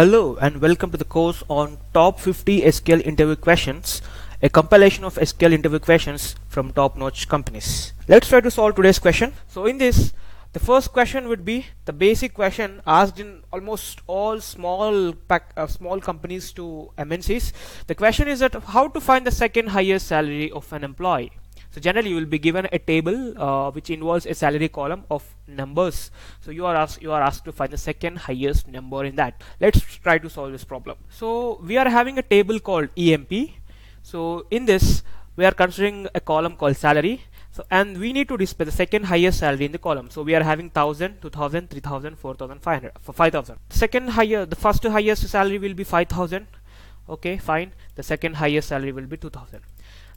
Hello and welcome to the course on top 50 SQL interview questions, a compilation of SQL interview questions from top-notch companies. Let's try to solve today's question. So in this, the first question would be the basic question asked in almost all small companies to MNCs. The question is that how to find the second highest salary of an employee. So generally you will be given a table which involves a salary column of numbers. So you are asked to find the second highest number in that. Let's try to solve this problem. So we are having a table called EMP. So in this we are considering a column called salary. So, and we need to display the second highest salary in the column. So we are having 1,000, 2,000, 3,000, 4,000, 500, 5,000. The first highest salary will be 5,000. Okay, fine. The second highest salary will be 2,000.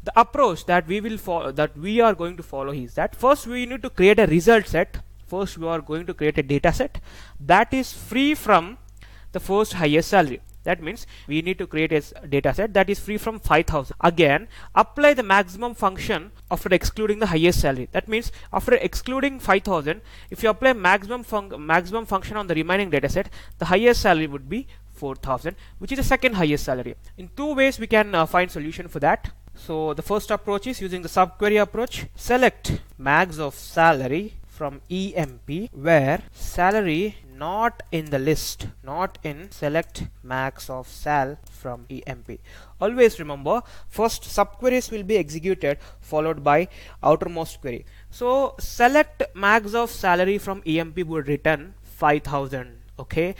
The approach that we are going to follow is that first we need to create a result set. First we are going to create a data set that is free from the first highest salary. That means we need to create a data set that is free from 5,000. Again, apply the maximum function after excluding the highest salary. That means after excluding 5,000, if you apply maximum function on the remaining data set, the highest salary would be 4,000, which is the second highest salary. In two ways we can find solution for that. So the first approach is using the subquery approach. Select max of salary from EMP where salary not in the list, not in select max of sal from EMP. Always remember, first subqueries will be executed followed by outermost query. So select max of salary from EMP would return 5,000. Okay,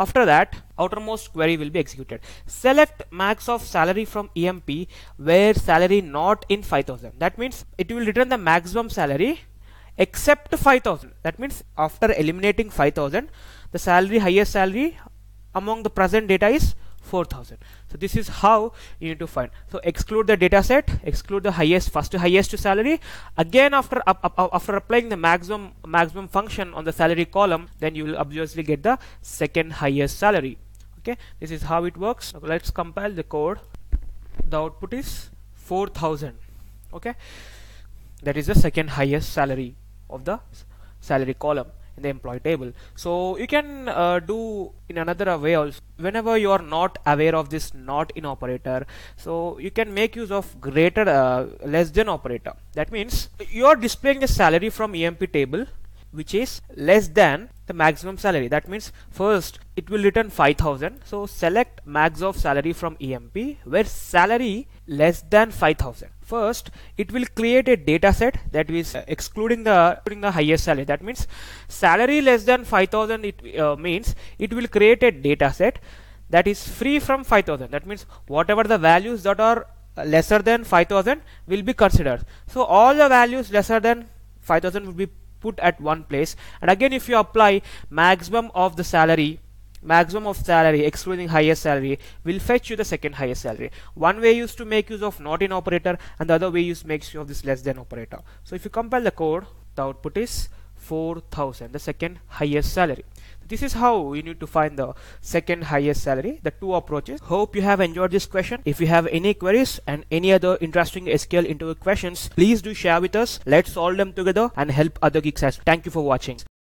after that outermost query will be executed. Select max of salary from EMP where salary not in 5,000. That means it will return the maximum salary except 5,000. That means after eliminating 5,000, the highest salary among the present data is 4,000. So this is how you need to find. So exclude the data set, exclude the first highest salary. Again, after applying the maximum function on the salary column, then you will obviously get the second highest salary. Okay, this is how it works. So let's compile the code. The output is 4,000. Okay, that is the second highest salary of the salary column in the employee table. So you can do in another way also. Whenever you are not aware of this not in operator, so you can make use of greater less than operator. That means you are displaying the salary from EMP table which is less than the maximum salary. That means first it will return 5,000. So select max of salary from EMP where salary less than 5,000. First it will create a data set that is excluding the highest salary. That means salary less than 5,000, it means it will create a data set that is free from 5,000. That means whatever the values that are lesser than 5,000 will be considered. So all the values lesser than 5,000 will be put at one place. And again, if you apply maximum of salary excluding highest salary, will fetch you the second highest salary. One way is to make use of not in operator, and the other way is to make use of this less than operator. So if you compile the code, the output is 4,000, the second highest salary. This is how you need to find the second highest salary, the two approaches. Hope you have enjoyed this question. If you have any queries and any other interesting SQL interview questions, please do share with us. Let's solve them together and help other geeks as well. Thank you for watching.